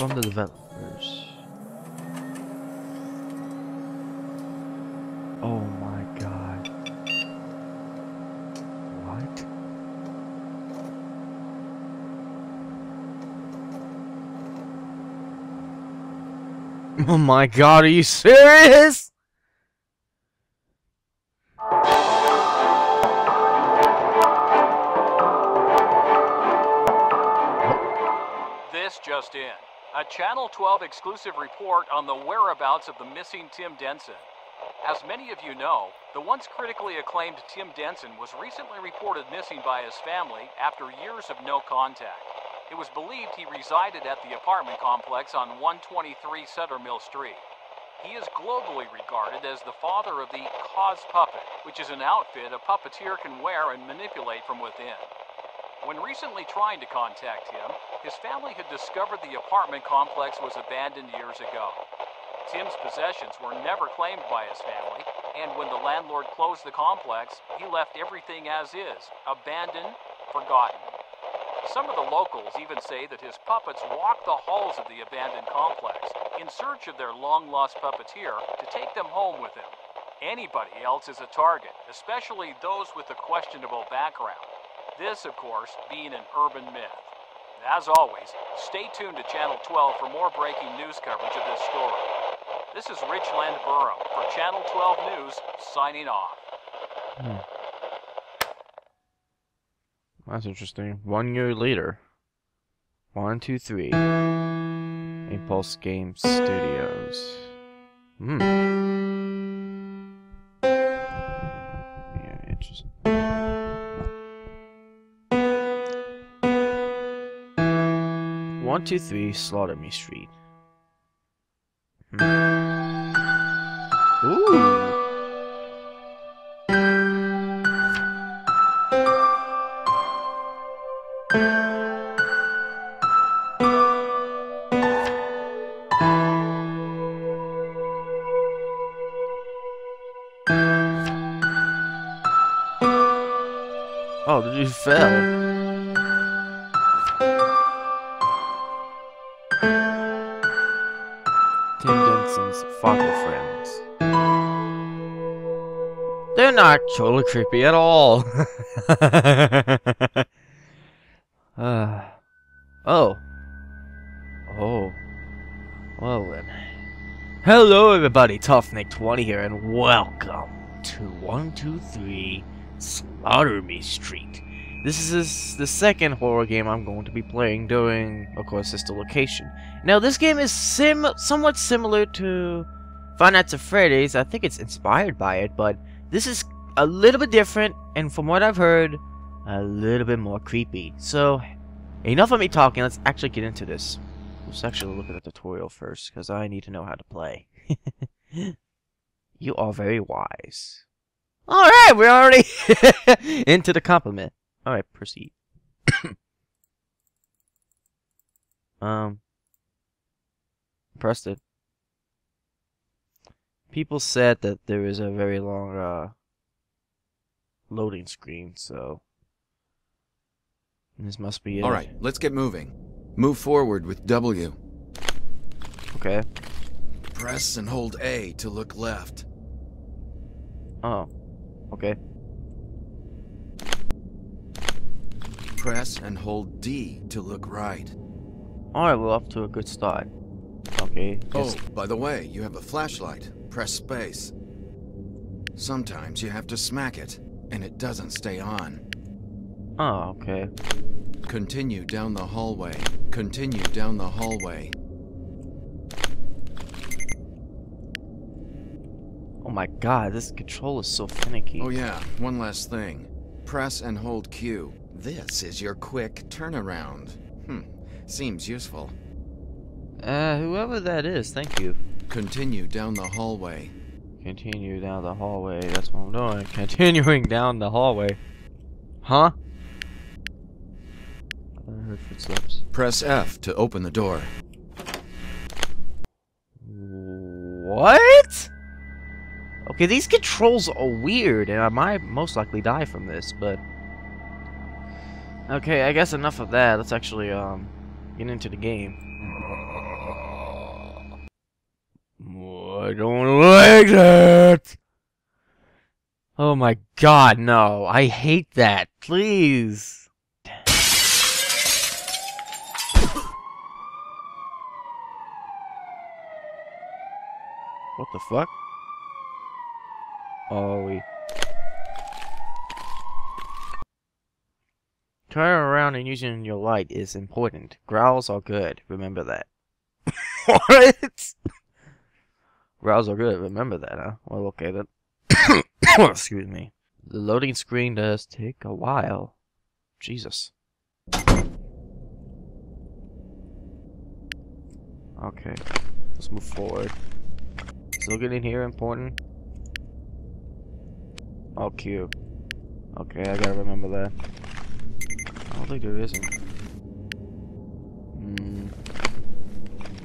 from the developers. Oh my god. What? Oh my god, are you serious? Just in. A Channel 12 exclusive report on the whereabouts of the missing Tim Denson. As many of you know, the once critically acclaimed Tim Denson was recently reported missing by his family after years of no contact. It was believed he resided at the apartment complex on 123 Sutter Mill Street. He is globally regarded as the father of the Cause Puppet, which is an outfit a puppeteer can wear and manipulate from within. When recently trying to contact him, his family had discovered the apartment complex was abandoned years ago. Tim's possessions were never claimed by his family, and when the landlord closed the complex, he left everything as is, abandoned, forgotten. Some of the locals even say that his puppets walked the halls of the abandoned complex in search of their long-lost puppeteer to take them home with him. Anybody else is a target, especially those with a questionable background. This, of course, being an urban myth. As always, stay tuned to Channel 12 for more breaking news coverage of this story. This is Rich Landborough for Channel 12 News, signing off. That's interesting. 1 year later. 123. Impulse Game Studios. Yeah, interesting. One, two, three, Slaughter Me Street. Oh, the dude fell. Father friends. They're not totally creepy at all. Well then. Hello everybody, TuffNick20 here, and welcome to 123 Slaughter Me Street. This is the second horror game I'm going to be playing during, of course, this location. Now, this game is somewhat similar to Five Nights at Freddy's. I think it's inspired by it, but this is a little bit different, and from what I've heard, a little bit more creepy. So, enough of me talking, let's actually get into this. Let's actually look at the tutorial first, because I need to know how to play. You are very wise. Alright, we're already into the compliment. Alright, proceed. Pressed it. People said that there is a very long loading screen, so this must be it. Alright, let's get moving. Move forward with W. Okay. Press and hold A to look left. Oh. Okay. Press and hold D to look right. Alright, we're off to a good start. Okay. Oh, by the way, you have a flashlight. Press space. Sometimes you have to smack it, and it doesn't stay on. Oh, okay. Continue down the hallway. Continue down the hallway. Oh my god, this control is so finicky. Oh yeah, one last thing. Press and hold Q. This is your quick turnaround. Seems useful. Whoever that is, thank you. Continue down the hallway. Continue down the hallway. That's what I'm doing. Continuing down the hallway. Huh? I heard footsteps. Press F to open the door. What? Okay, these controls are weird, and I might most likely die from this, but... Okay, I guess enough of that. Let's actually, get into the game. I don't want to exit. Oh my god, no. I hate that. Please. What the fuck? Oh, we... Turn around and using your light is important. Growls are good. Remember that. What? Growls are good. Remember that, huh? Well, okay then. Excuse me. The loading screen does take a while. Jesus. Okay. Let's move forward. Still getting here important. Oh, cube. Okay, I gotta remember that. I don't think there isn't.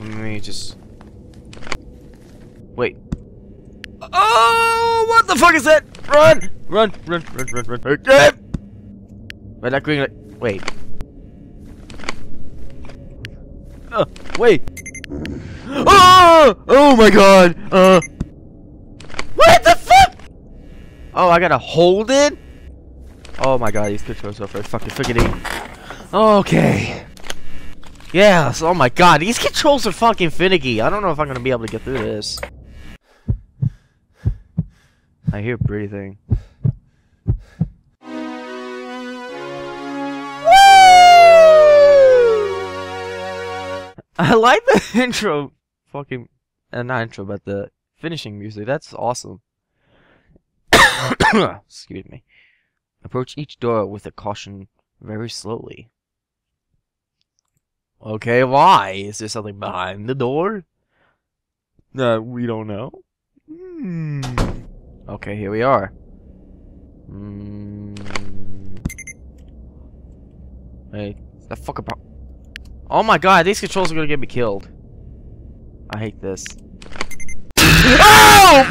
Let me just... Wait. Oh, what the fuck is that? Run! Run, run, run, run, run. Wait, that green light. Wait. Wait. Oh! Oh my god! What the fuck? Oh, I gotta hold it? Oh my god, these controls are very fucking finicky. Okay. Yes, oh my god, these controls are fucking finicky. I don't know if I'm gonna be able to get through this. I hear breathing. I like the intro. Fucking. Not intro, but the finishing music. That's awesome. Excuse me. Approach each door with a caution very slowly. Okay, why? Is there something behind the door? No, we don't know. Okay, here we are. Hey, the fuck about. Oh my god, these controls are gonna get me killed. I hate this. Oh!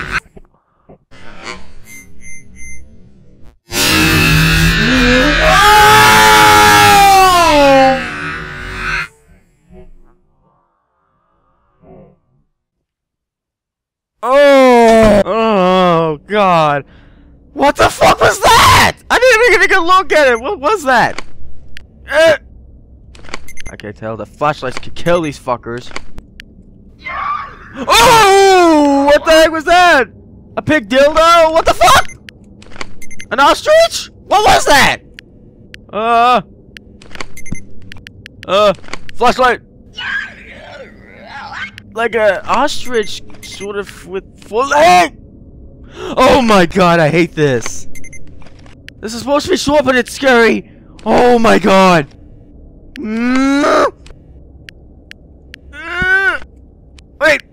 God, what the fuck was that? I didn't even get a good look at it. What was that? I can tell the flashlights could kill these fuckers. Oh, what the heck was that? A pig dildo? What the fuck? An ostrich? What was that? Flashlight. Like an ostrich, sort of with full leg. Oh my god, I hate this. This is supposed to be short, but it's scary. Oh my god. Wait.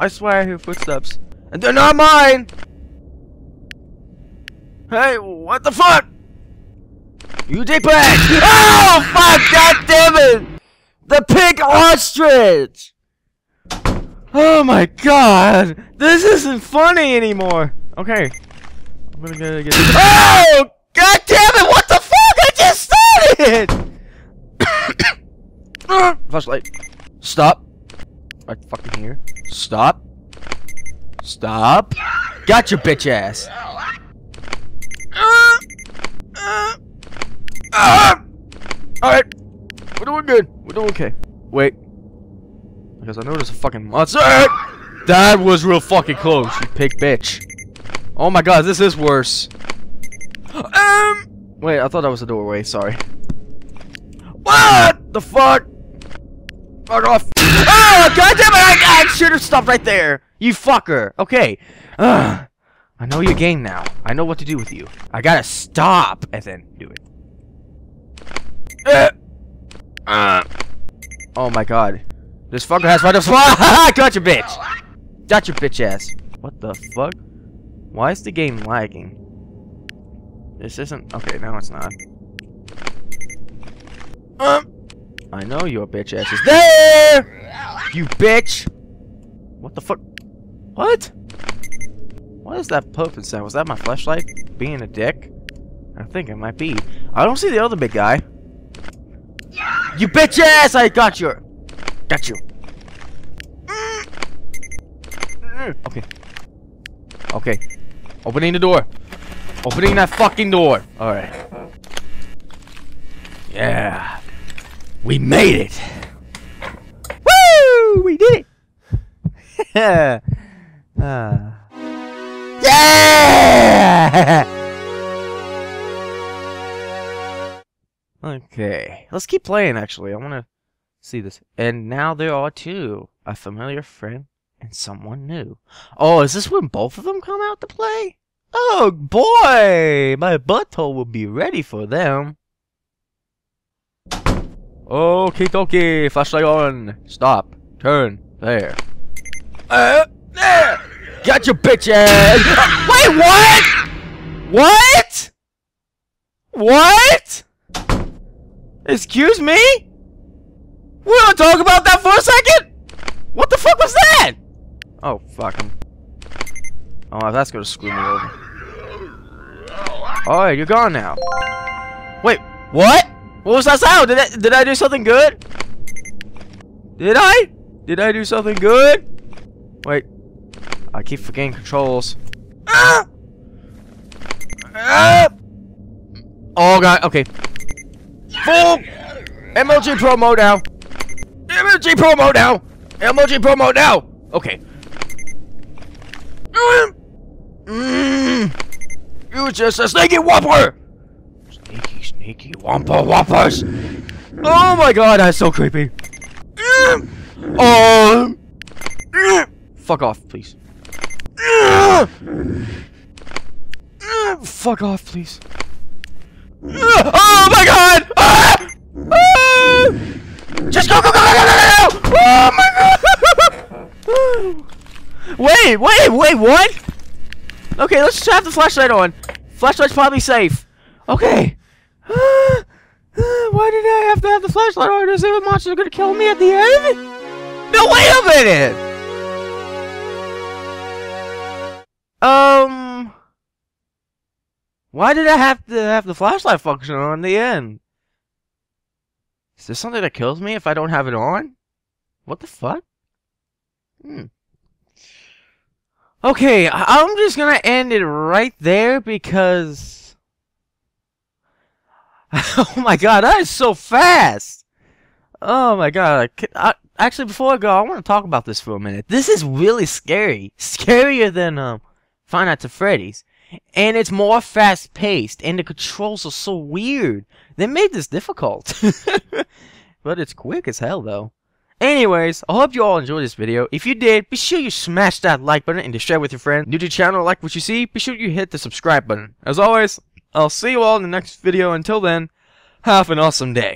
I swear I hear footsteps. And they're not mine. Hey, what the fuck? You dickbag. Oh, fuck, god damn it. The pink ostrich. Oh my god! This isn't funny anymore! Okay. I'm gonna get this. Oh! God damn it! What the fuck? I just started! Flashlight. Stop. Right fucking here. Stop. Stop. Got your bitch ass. Alright. We're doing good. We're doing okay. Wait. Because I know there's a fucking monster. That was real fucking close, you pig bitch. Oh my god, this is worse. Wait, I thought that was a doorway, sorry. What the fuck? Fuck off. Oh, god damn it, I should have stopped right there. You fucker. Okay. I know your game now. I know what to do with you. I gotta stop and then do it. Oh my god. This fucker has right up. Haha, got your bitch. Got your bitch ass. What the fuck? Why is the game lagging? This isn't. Okay, now it's not. I know your bitch ass is there. You bitch. What the fuck? What? What is that puffing sound? Was that my flashlight being a dick? I think it might be. I don't see the other big guy. You bitch ass! I got your. Got you. Okay. Okay. Opening the door. Opening that fucking door. Alright. Yeah. We made it. Woo! We did it. Yeah! Okay, let's keep playing. Actually, I want to see this. And now there are two: a familiar friend and someone new. Oh, is this when both of them come out to play? Oh boy, my butthole will be ready for them. Okie dokie, flashlight on. Stop. Turn there. Got your bitch ass. Wait, what? What? What? Excuse me? We don't talk about that for a second? What the fuck was that? Oh, fuck him. Oh, that's gonna screw me over. Alright, you're gone now. Wait, what? What was that sound? Did I do something good? Did I? Did I do something good? Wait. I keep forgetting controls. Ah! Ah! Oh, God, okay. Full MLG promo now. MLG promo now. MLG promo now. Okay. You just a sneaky whopper. Sneaky, sneaky whopper whoppers. Oh my god, that's so creepy. Oh. Fuck off, please. Fuck off, please. Oh my god! Ah! Ah! Just go, go, go, go, go, go, go! Oh my god! Wait, wait, wait, what? Okay, let's just have the flashlight on. Flashlight's probably safe. Okay. Why did I have to have the flashlight on? Is there a monster gonna kill me at the end? No, wait a minute! Why did I have to have the flashlight function on the end? Is there something that kills me if I don't have it on? What the fuck? Hmm. Okay, I'm just gonna end it right there because... oh my god, that is so fast! Oh my god, actually before I go, I want to talk about this for a minute. This is really scary. Scarier than Five Nights at Freddy's. And it's more fast-paced, and the controls are so weird. They made this difficult. But it's quick as hell, though. Anyways, I hope you all enjoyed this video. If you did, be sure you smash that like button and to share with your friends. New to the channel, like what you see, be sure you hit the subscribe button. As always, I'll see you all in the next video. Until then, have an awesome day.